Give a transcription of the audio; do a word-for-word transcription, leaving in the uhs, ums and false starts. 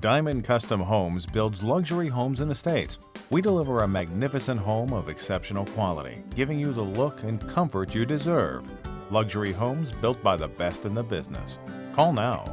Diamond Custom Homes builds luxury homes and estates. We deliver a magnificent home of exceptional quality, giving you the look and comfort you deserve. Luxury homes built by the best in the business. Call now.